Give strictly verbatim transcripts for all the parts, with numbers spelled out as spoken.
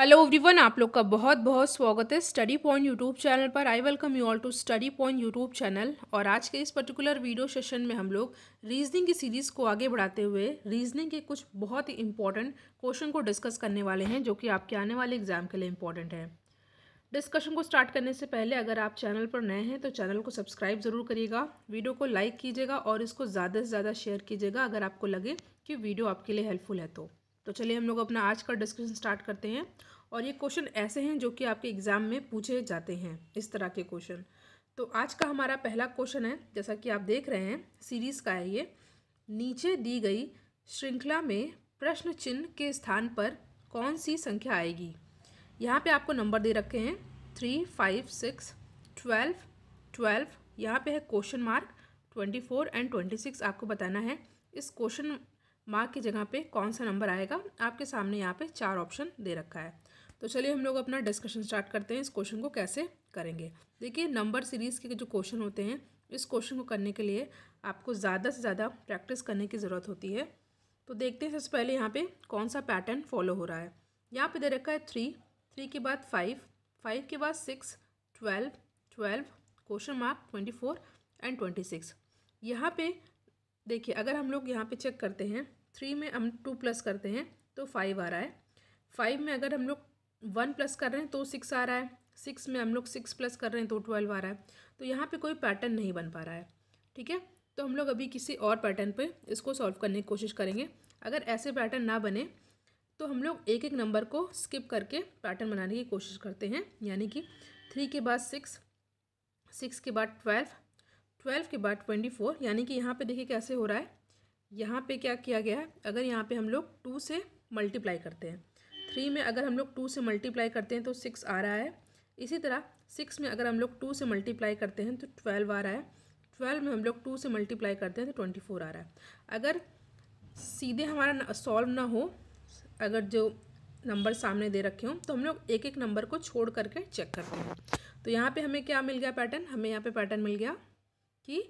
Hello everyone, आप लोग का बहुत बहुत स्वागत है स्टडी पॉइंट यूट्यूब चैनल पर। I welcome you all to study point YouTube channel. और आज के इस पर्टिकुलर वीडियो सेशन में हम लोग रीजनिंग की सीरीज़ को आगे बढ़ाते हुए रीजनिंग के कुछ बहुत ही इंपॉर्टेंट क्वेश्चन को डिस्कस करने वाले हैं, जो कि आपके आने वाले एग्जाम के लिए इंपॉर्टेंट है। डिस्कशन को स्टार्ट करने से पहले अगर आप चैनल पर नए हैं तो चैनल को सब्सक्राइब ज़रूर करिएगा, वीडियो को लाइक कीजिएगा और इसको ज़्यादा से ज़्यादा शेयर कीजिएगा अगर आपको लगे कि वीडियो आपके लिए हेल्पफुल है। तो तो चलिए हम लोग अपना आज का डिस्कशन स्टार्ट करते हैं। और ये क्वेश्चन ऐसे हैं जो कि आपके एग्ज़ाम में पूछे जाते हैं, इस तरह के क्वेश्चन। तो आज का हमारा पहला क्वेश्चन है, जैसा कि आप देख रहे हैं सीरीज़ का है ये, नीचे दी गई श्रृंखला में प्रश्न चिन्ह के स्थान पर कौन सी संख्या आएगी। यहाँ पे आपको नंबर दे रखे हैं three, five, six, twelve, twelve, यहाँ पर है question mark, twenty four and twenty six. आपको बताना है इस क्वेश्चन मार्क की जगह पे कौन सा नंबर आएगा। आपके सामने यहाँ पे चार ऑप्शन दे रखा है। तो चलिए हम लोग अपना डिस्कशन स्टार्ट करते हैं। इस क्वेश्चन को कैसे करेंगे, देखिए नंबर सीरीज़ के जो क्वेश्चन होते हैं, इस क्वेश्चन को करने के लिए आपको ज़्यादा से ज़्यादा प्रैक्टिस करने की ज़रूरत होती है। तो देखते हैं सबसे पहले यहाँ पर कौन सा पैटर्न फॉलो हो रहा है। यहाँ पर दे रखा है थ्री, थ्री के बाद फाइव, फाइव के बाद six, twelve, twelve, question mark, twenty four and twenty six. यहाँ पर देखिए अगर हम लोग यहाँ पर चेक करते हैं, थ्री में हम टू प्लस करते हैं तो फाइव आ रहा है, फाइव में अगर हम लोग वन प्लस कर रहे हैं तो सिक्स आ रहा है, सिक्स में हम लोग सिक्स प्लस कर रहे हैं तो ट्वेल्व आ रहा है। तो यहाँ पे कोई पैटर्न नहीं बन पा रहा है, ठीक है। तो हम लोग अभी किसी और पैटर्न पे इसको सॉल्व करने की कोशिश करेंगे। अगर ऐसे पैटर्न ना बने तो हम लोग एक एक नंबर को स्किप करके पैटर्न बनाने की कोशिश करते हैं, यानी कि थ्री के बाद सिक्स, सिक्स के बाद ट्वेल्व, ट्वेल्व के बाद ट्वेंटी फोर। यानी कि यहाँ पर देखिए कैसे हो रहा है, यहाँ पे क्या किया गया है, अगर यहाँ पे हम लोग टू से मल्टीप्लाई करते हैं, थ्री में अगर हम लोग टू से मल्टीप्लाई करते हैं तो सिक्स आ रहा है, इसी तरह सिक्स में अगर हम लोग टू से मल्टीप्लाई करते हैं तो ट्वेल्व आ रहा है, ट्वेल्व में हम लोग टू से मल्टीप्लाई करते हैं तो ट्वेंटी फोर आ रहा है। अगर सीधे हमारा सॉल्व ना हो, अगर जो नंबर सामने दे रखे हों, तो हम लोग एक एक नंबर को छोड़ करके चेक करते हैं। तो यहाँ पर हमें क्या मिल गया पैटर्न, हमें यहाँ पर पैटर्न मिल गया कि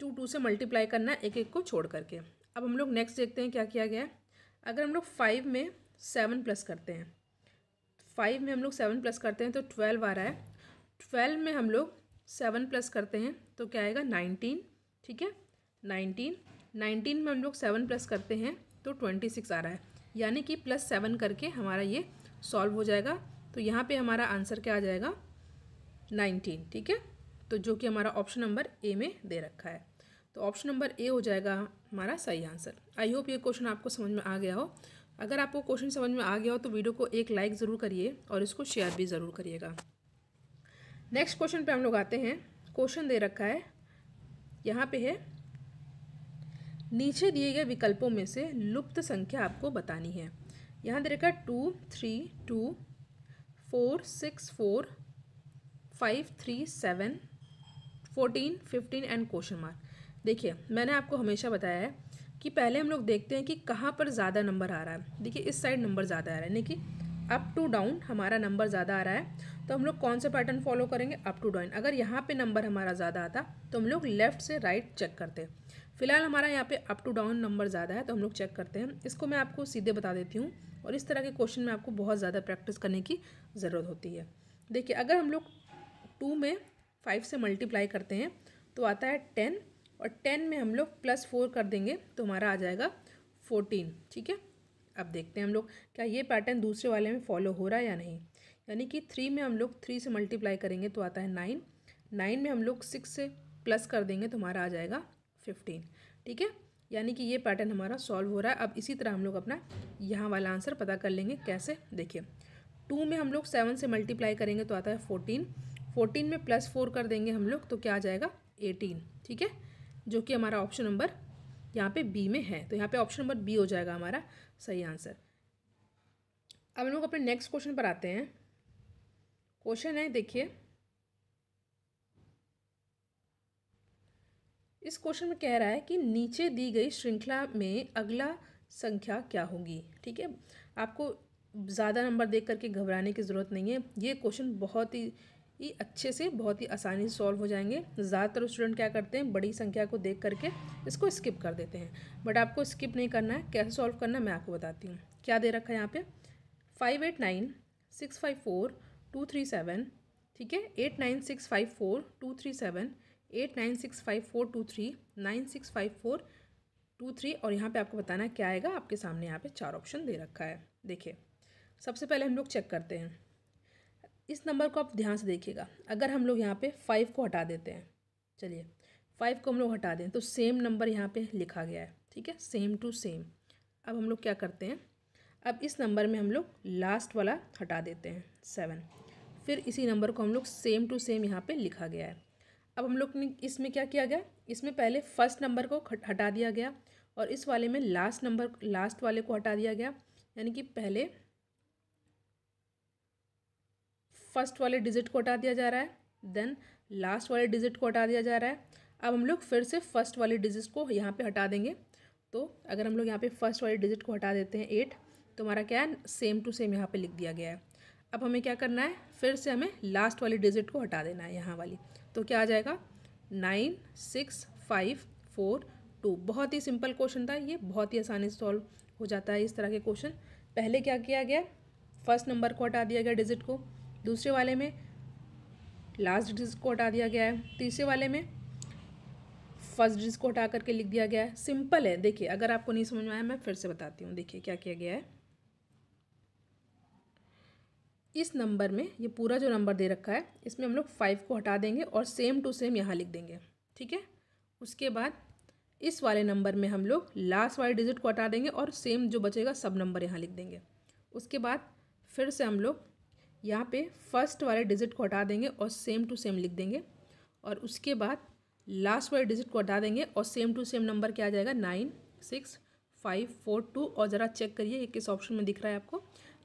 टू टू से मल्टीप्लाई करना एक एक को छोड़ करके। अब हम लोग नेक्स्ट देखते हैं क्या किया गया है। अगर हम लोग फाइव में सेवन प्लस करते हैं, फाइव में हम लोग सेवन प्लस करते हैं तो ट्वेल्व आ रहा है, ट्वेल्व में हम लोग सेवन प्लस करते हैं तो क्या आएगा नाइनटीन, ठीक है, नाइनटीन, नाइनटीन में हम लोग सेवन प्लस करते हैं तो ट्वेंटी सिक्स आ रहा है। यानी कि प्लस सेवन करके हमारा ये सॉल्व हो जाएगा। तो यहाँ पर हमारा आंसर क्या आ जाएगा नाइनटीन, ठीक है। तो जो कि हमारा ऑप्शन नंबर ए में दे रखा है, तो ऑप्शन नंबर ए हो जाएगा हमारा सही आंसर। आई होप ये क्वेश्चन आपको समझ में आ गया हो। अगर आपको क्वेश्चन समझ में आ गया हो तो वीडियो को एक लाइक ज़रूर करिए और इसको शेयर भी ज़रूर करिएगा। नेक्स्ट क्वेश्चन पे हम लोग आते हैं। क्वेश्चन दे रखा है, यहाँ पे है, नीचे दिए गए विकल्पों में से लुप्त संख्या आपको बतानी है। यहाँ दे रखा है two, three, two, four, six, four, five, three, seven, fourteen, fifteen and question mark. देखिए मैंने आपको हमेशा बताया है कि पहले हम लोग देखते हैं कि कहाँ पर ज़्यादा नंबर आ रहा है। देखिए इस साइड नंबर ज़्यादा आ रहा है, यानी कि अप टू डाउन हमारा नंबर ज़्यादा आ रहा है। तो हम लोग कौन सा पैटर्न फॉलो करेंगे, अप टू डाउन। अगर यहाँ पे नंबर हमारा ज़्यादा आता तो हम लोग लेफ़्ट से राइट चेक करते। फिलहाल हमारा यहाँ पे अप टू डाउन नंबर ज़्यादा है तो हम लोग चेक करते हैं। इसको मैं आपको सीधे बता देती हूँ, और इस तरह के क्वेश्चन में आपको बहुत ज़्यादा प्रैक्टिस करने की ज़रूरत होती है। देखिए अगर हम लोग टू में फाइव से मल्टीप्लाई करते हैं तो आता है टेन, और टेन में हम लोग प्लस फोर कर देंगे तो हमारा आ जाएगा फोर्टीन, ठीक है। अब देखते हैं हम लोग क्या ये पैटर्न दूसरे वाले में फॉलो हो रहा है या नहीं। यानी कि थ्री में हम लोग थ्री से मल्टीप्लाई करेंगे तो आता है नाइन, नाइन में हम लोग सिक्स से प्लस कर देंगे तो हमारा आ जाएगा फिफ्टीन, ठीक है। यानी कि ये पैटर्न हमारा सॉल्व हो रहा है। अब इसी तरह हम लोग अपना यहाँ वाला आंसर पता कर लेंगे कैसे। देखिए टू में हम लोग सेवन से मल्टीप्लाई करेंगे तो आता है फोर्टीन, फोर्टीन में प्लस फोर कर देंगे हम लोग तो क्या आ जाएगा एटीन, ठीक है, जो कि हमारा ऑप्शन नंबर यहाँ पे बी में है। तो यहाँ पे ऑप्शन नंबर बी हो जाएगा हमारा सही आंसर। अब हम लोग अपने नेक्स्ट क्वेश्चन पर आते हैं। क्वेश्चन है, देखिए इस क्वेश्चन में कह रहा है कि नीचे दी गई श्रृंखला में अगला संख्या क्या होगी, ठीक है। आपको ज़्यादा नंबर देख करके घबराने की ज़रूरत नहीं है। ये क्वेश्चन बहुत ही ये अच्छे से, बहुत ही आसानी से सॉल्व हो जाएंगे। ज़्यादातर स्टूडेंट क्या करते हैं, बड़ी संख्या को देख करके इसको स्किप कर देते हैं, बट आपको स्किप नहीं करना है। कैसे सॉल्व करना है मैं आपको बताती हूँ। क्या दे रखा है यहाँ पे, five eight nine six five four two three seven, ठीक है, eight nine six five four two three seven, eight nine six five four two three, nine six five four two three, और यहाँ पे आपको बताना क्या आएगा। आपके सामने यहाँ पे चार ऑप्शन दे रखा है। देखिए, सबसे पहले हम लोग चेक करते हैं इस नंबर को, आप ध्यान से देखिएगा। अगर हम लोग यहाँ पे फाइव को हटा देते हैं, चलिए फाइव को हम लोग हटा दें तो सेम नंबर यहाँ पे लिखा गया है, ठीक है, सेम टू सेम। अब हम लोग क्या करते हैं, अब इस नंबर में हम लोग लास्ट वाला हटा देते हैं सेवन, फिर इसी नंबर को हम लोग सेम टू सेम यहाँ पे लिखा गया है। अब हम लोग ने इसमें क्या किया गया, इसमें पहले फर्स्ट नंबर को हटा दिया गया और इस वाले में लास्ट नंबर लास्ट वाले को हटा दिया गया, यानी कि पहले फर्स्ट वाले डिजिट को हटा दिया जा रहा है, देन लास्ट वाले डिजिट को हटा दिया जा रहा है। अब हम लोग फिर से फर्स्ट वाले डिजिट को यहाँ पे हटा देंगे, तो अगर हम लोग यहाँ पे फर्स्ट वाले डिजिट को हटा देते हैं एट, तो हमारा क्या है, सेम टू सेम यहाँ पे लिख दिया गया है। अब हमें क्या करना है, फिर से हमें लास्ट वाले डिजिट को हटा देना है यहाँ वाली, तो क्या आ जाएगा, nine six five four two. बहुत ही सिंपल क्वेश्चन था ये, बहुत ही आसानी से सॉल्व हो जाता है इस तरह के क्वेश्चन। पहले क्या किया गया, फर्स्ट नंबर को हटा दिया गया डिजिट को, दूसरे वाले में लास्ट डिजिट को हटा दिया गया है, तीसरे वाले में फर्स्ट डिजिट को हटा करके लिख दिया गया है। सिंपल है। देखिए, अगर आपको नहीं समझ में आया मैं फिर से बताती हूँ। देखिए क्या किया गया है, इस नंबर में ये पूरा जो नंबर दे रखा है इसमें हम लोग फाइव को हटा देंगे और सेम टू सेम यहाँ लिख देंगे, ठीक है। उसके बाद इस वाले नंबर में हम लोग लास्ट वाले डिजिट को हटा देंगे और सेम जो बचेगा सब नंबर यहाँ लिख देंगे। उसके बाद फिर से हम लोग यहाँ पे फर्स्ट वाले डिजिट को हटा देंगे और सेम टू सेम लिख देंगे, और उसके बाद लास्ट वाले डिजिट को हटा देंगे और सेम टू सेम नंबर क्या आ जाएगा, nine six five four two. और ज़रा चेक करिए ये किस ऑप्शन में दिख रहा है आपको,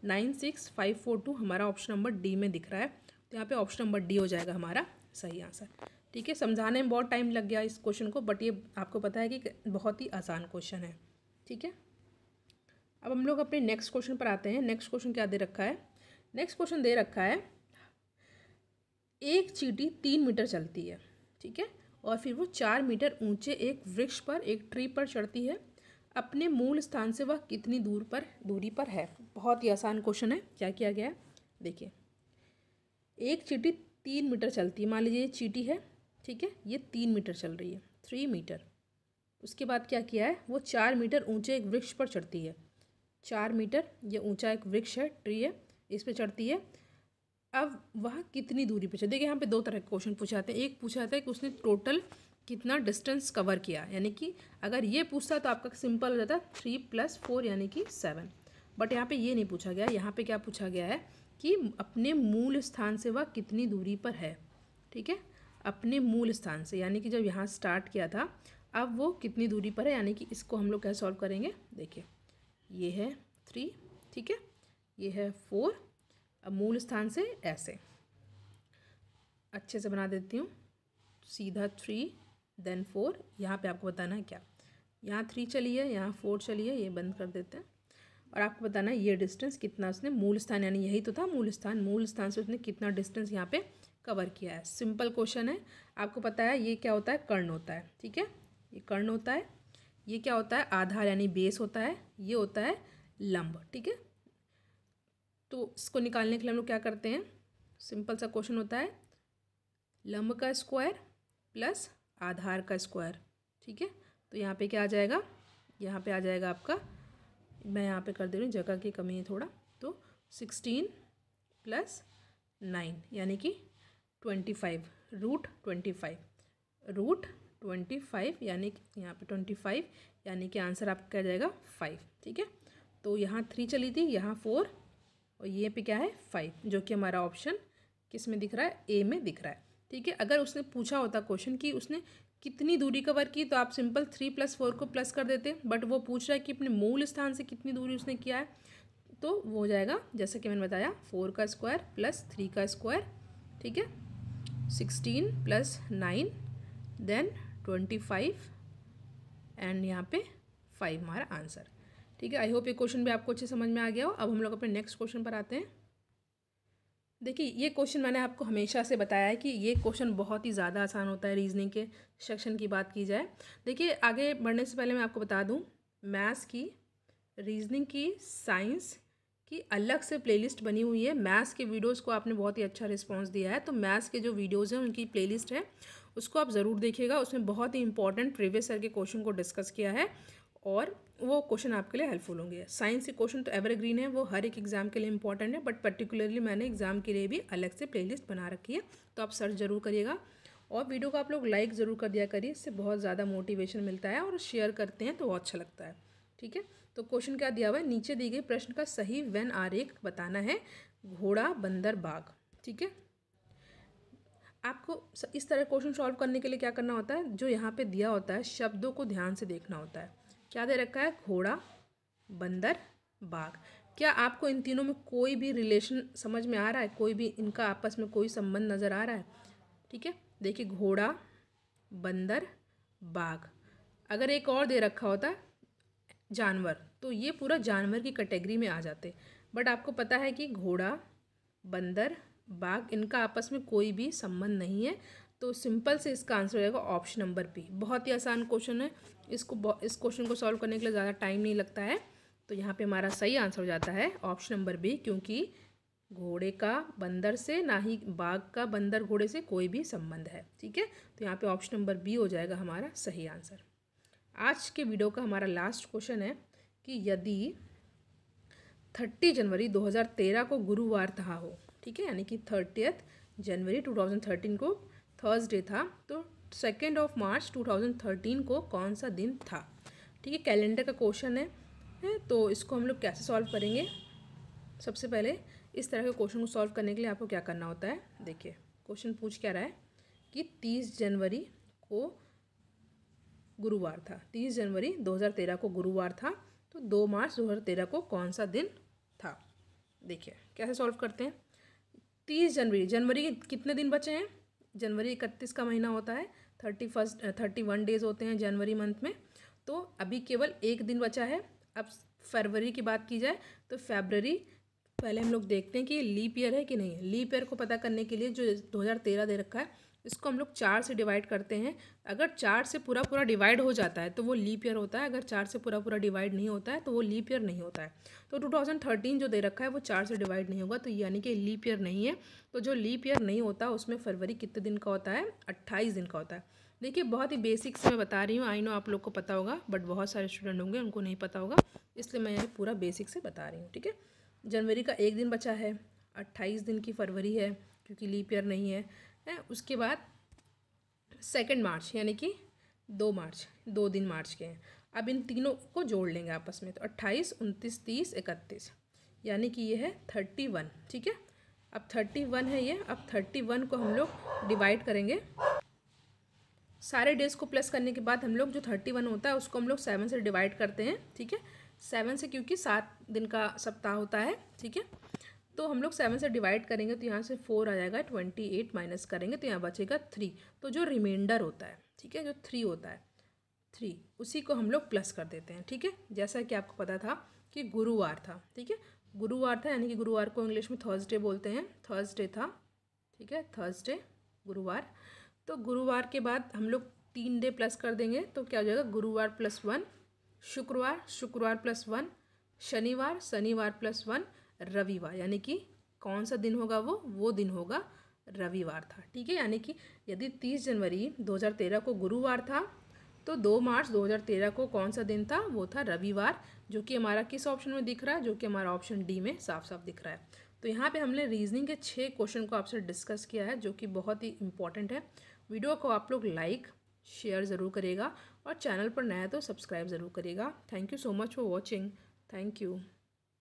nine six five four two हमारा ऑप्शन नंबर डी में दिख रहा है, तो यहाँ पे ऑप्शन नंबर डी हो जाएगा हमारा सही आंसर, ठीक है। समझाने में बहुत टाइम लग गया इस क्वेश्चन को, बट ये आपको पता है कि बहुत ही आसान क्वेश्चन है, ठीक है। अब हम लोग अपने नेक्स्ट क्वेश्चन पर आते हैं। नेक्स्ट क्वेश्चन क्या दे रखा है, नेक्स्ट क्वेश्चन दे रखा है, एक चींटी तीन मीटर चलती है, ठीक है, और फिर वो चार मीटर ऊंचे एक वृक्ष पर एक ट्री पर चढ़ती है, अपने मूल स्थान से वह कितनी दूर पर दूरी पर है। बहुत ही आसान क्वेश्चन है। क्या किया गया है, देखिए, एक चींटी तीन मीटर चलती है, मान लीजिए ये चींटी है, ठीक है, ये तीन मीटर चल रही है, थ्री मीटर। उसके बाद क्या किया है, वो चार मीटर ऊंचे एक वृक्ष पर चढ़ती है, चार मीटर ये ऊंचा एक वृक्ष है, ट्री है, इस पे चढ़ती है। अब वह कितनी दूरी पे चढ़, देखिए यहाँ पे दो तरह के क्वेश्चन पूछे जाते हैं। एक पूछा जाता है कि उसने टोटल कितना डिस्टेंस कवर किया, यानी कि अगर ये पूछता तो आपका सिंपल हो जाता थ्री प्लस फोर यानी कि सेवन, बट यहाँ पे ये नहीं पूछा गया। यहाँ पे क्या पूछा गया है कि अपने मूल स्थान से वह कितनी दूरी पर है, ठीक है, अपने मूल स्थान से, यानी कि जब यहाँ स्टार्ट किया था अब वो कितनी दूरी पर है, यानी कि इसको हम लोग कैसे सॉल्व करेंगे। देखिए ये है थ्री, ठीक है, ये है फोर, अब मूल स्थान से ऐसे अच्छे से बना देती हूँ, सीधा थ्री देन फोर। यहाँ पे आपको बताना है क्या, यहाँ थ्री चली है, यहाँ फोर चली है, ये बंद कर देते हैं, और आपको बताना है ये डिस्टेंस कितना उसने मूल स्थान, यानी यही तो था मूल स्थान, मूल स्थान से उसने कितना डिस्टेंस यहाँ पे कवर किया है। सिंपल क्वेश्चन है। आपको पता है ये क्या होता है, कर्ण होता है, ठीक है, ये कर्ण होता है। ये क्या होता है, आधार यानी बेस होता है। ये होता है लंब, ठीक है। तो इसको निकालने के लिए हम लोग क्या करते हैं, सिंपल सा क्वेश्चन होता है, लंब का स्क्वायर प्लस आधार का स्क्वायर, ठीक है। तो यहाँ पे क्या आ जाएगा, यहाँ पे आ जाएगा आपका, मैं यहाँ पे कर दे रही हूँ, जगह की कमी है थोड़ा, तो सिक्सटीन प्लस नाइन यानी कि twenty five root twenty five root twenty five यानी कि यहाँ पे ट्वेंटी फाइव यानी कि आंसर आपका क्या जाएगा, फाइव, ठीक है। तो यहाँ थ्री चली थी, यहाँ फोर, और ये पे क्या है, फाइव, जो कि हमारा ऑप्शन किस में दिख रहा है, ए में दिख रहा है, ठीक है। अगर उसने पूछा होता क्वेश्चन कि उसने कितनी दूरी कवर की, तो आप सिंपल थ्री प्लस फोर को प्लस कर देते, बट वो पूछ रहा है कि अपने मूल स्थान से कितनी दूरी उसने किया है, तो वो हो जाएगा जैसे कि मैंने बताया, फोर का स्क्वायर प्लस थ्री का स्क्वायर, ठीक है, sixteen plus nine then twenty five and यहाँ पे फाइव हमारा आंसर, ठीक है। आई होप ये क्वेश्चन भी आपको अच्छे समझ में आ गया हो। अब हम लोग अपने नेक्स्ट क्वेश्चन पर आते हैं। देखिए ये क्वेश्चन मैंने आपको हमेशा से बताया है कि ये क्वेश्चन बहुत ही ज़्यादा आसान होता है रीजनिंग के सेक्शन की बात की जाए। देखिए आगे बढ़ने से पहले मैं आपको बता दूं, मैथ्स की, रीजनिंग की, साइंस, कि अलग से प्लेलिस्ट बनी हुई है मैथ्स के वीडियोस को। आपने बहुत ही अच्छा रिस्पांस दिया है, तो मैथ्स के जो वीडियोस हैं उनकी प्लेलिस्ट है, उसको आप ज़रूर देखिएगा। उसमें बहुत ही इंपॉर्टेंट प्रीवियस ईयर के क्वेश्चन को डिस्कस किया है और वो क्वेश्चन आपके लिए हेल्पफुल होंगे। साइंस के क्वेश्चन तो एवरग्रीन है, वो हर एक एग्जाम के लिए इंपॉर्टेंट है, बट पर्टिकुलरली मैंने एग्जाम के लिए भी अलग से प्लेलिस्ट बना रखी है, तो आप सर्च ज़रूर करिएगा। और वीडियो को आप लोग लाइक ज़रूर कर दिया करिए, इससे बहुत ज़्यादा मोटिवेशन मिलता है, और शेयर करते हैं तो बहुत अच्छा लगता है। ठीक है, तो क्वेश्चन क्या दिया हुआ है, नीचे दी गई प्रश्न का सही वेन आरेख बताना है, घोड़ा बंदर बाघ। ठीक है, आपको इस तरह क्वेश्चन सॉल्व करने के लिए क्या करना होता है, जो यहाँ पे दिया होता है शब्दों को ध्यान से देखना होता है। क्या दे रखा है, घोड़ा बंदर बाघ। क्या आपको इन तीनों में कोई भी रिलेशन समझ में आ रहा है, कोई भी इनका आपस में कोई संबंध नज़र आ रहा है? ठीक है, देखिए घोड़ा बंदर बाघ, अगर एक और दे रखा होता है जानवर, तो ये पूरा जानवर की कैटेगरी में आ जाते, बट आपको पता है कि घोड़ा बंदर बाघ इनका आपस में कोई भी संबंध नहीं है, तो सिंपल से इसका आंसर हो जाएगा ऑप्शन नंबर पी। बहुत ही आसान क्वेश्चन है, इसको इस क्वेश्चन को सॉल्व करने के लिए ज़्यादा टाइम नहीं लगता है, तो यहाँ पे हमारा सही आंसर हो जाता है ऑप्शन नंबर बी, क्योंकि घोड़े का बंदर से ना ही बाघ का बंदर घोड़े से कोई भी संबंध है। ठीक है, तो यहाँ पे ऑप्शन नंबर बी हो जाएगा हमारा सही आंसर। आज के वीडियो का हमारा लास्ट क्वेश्चन है कि यदि तीस जनवरी दो हज़ार तेरह को गुरुवार था हो, ठीक है, यानी कि तीसवीं जनवरी दो हज़ार तेरह को थर्सडे था, तो सेकेंड ऑफ मार्च दो हज़ार तेरह को कौन सा दिन था? ठीक है, कैलेंडर का क्वेश्चन है, है तो इसको हम लोग कैसे सॉल्व करेंगे? सबसे पहले इस तरह के क्वेश्चन को सॉल्व करने के लिए आपको क्या करना होता है, देखिए क्वेश्चन पूछ क्या रहा है कि तीस जनवरी को गुरुवार था, तीस जनवरी दो हज़ार तेरह को गुरुवार था, तो दो मार्च दो हज़ार तेरह को कौन सा दिन था? देखिए कैसे सॉल्व करते हैं। तीस जनवरी जनवरी के कितने दिन बचे हैं? जनवरी इकतीस का महीना होता है, thirty first thirty one days होते हैं जनवरी मंथ में, तो अभी केवल एक दिन बचा है। अब फरवरी की बात की जाए तो फरवरी पहले हम लोग देखते हैं कि लीप ईयर है कि नहीं। लीप ईयर को पता करने के लिए जो दो हज़ार तेरह दे रखा है इसको हम लोग चार से डिवाइड करते हैं। अगर चार से पूरा पूरा डिवाइड हो जाता है तो वो लीप ईयर होता है, अगर चार से पूरा पूरा डिवाइड नहीं होता है तो वो लीप ईयर नहीं होता है। तो दो हज़ार तेरह जो दे रखा है वो चार से डिवाइड नहीं होगा, तो यानी कि लीप ईयर नहीं है। तो जो लीप ईयर नहीं होता उसमें फरवरी कितने दिन का होता है? अट्ठाईस दिन का होता है। देखिए बहुत ही बेसिक्स मैं बता रही हूँ, आई नो आप लोग को पता होगा बट बहुत सारे स्टूडेंट होंगे उनको नहीं पता होगा, इसलिए मैं ये पूरा बेसिक से बता रही हूँ। ठीक है, जनवरी का एक दिन बचा है, अट्ठाईस दिन की फरवरी है क्योंकि लीप ईयर नहीं है, है? उसके बाद सेकेंड मार्च यानी कि दो मार्च दो दिन मार्च के हैं। अब इन तीनों को जोड़ लेंगे आपस में, तो अट्ठाईस उनतीस तीस इकतीस यानी कि ये है थर्टी वन। ठीक है, अब थर्टी वन है ये। अब थर्टी वन को हम लोग डिवाइड करेंगे, सारे डेज को प्लस करने के बाद हम लोग जो थर्टी वन होता है उसको हम लोग सेवन से डिवाइड करते हैं। ठीक है, सेवन से क्योंकि सात दिन का सप्ताह होता है। ठीक है, तो हम लोग सेवन से डिवाइड करेंगे तो यहाँ से फोर आ जाएगा, ट्वेंटी एट माइनस करेंगे तो यहाँ बचेगा थ्री, तो जो रिमाइंडर होता है, ठीक है, जो थ्री होता है थ्री उसी को हम लोग प्लस कर देते हैं। ठीक है, जैसा कि आपको पता था कि गुरुवार था, ठीक है, गुरुवार था यानी कि गुरुवार को इंग्लिश में थर्सडे बोलते हैं, थर्सडे था। ठीक है, थर्सडे गुरुवार, तो गुरुवार के बाद हम लोग तीन डे प्लस कर देंगे तो क्या हो जाएगा, गुरुवार प्लस वन, शुक्रवार शुक्रवार प्लस वन, शनिवार शनिवार प्लस वन, रविवार यानी कि कौन सा दिन होगा वो वो दिन होगा रविवार था। ठीक है, यानी कि यदि तीस जनवरी दो हज़ार तेरह को गुरुवार था तो दो मार्च दो हज़ार तेरह को कौन सा दिन था? वो था रविवार, जो कि हमारा किस ऑप्शन में दिख रहा है? जो कि हमारा ऑप्शन डी में साफ साफ दिख रहा है। तो यहाँ पे हमने रीजनिंग के छः क्वेश्चन को आपसे डिस्कस किया है जो कि बहुत ही इंपॉर्टेंट है। वीडियो को आप लोग लाइक शेयर ज़रूर करिएगा और चैनल पर नया है तो सब्सक्राइब ज़रूर करिएगा। Thank you so much for watching, thank you.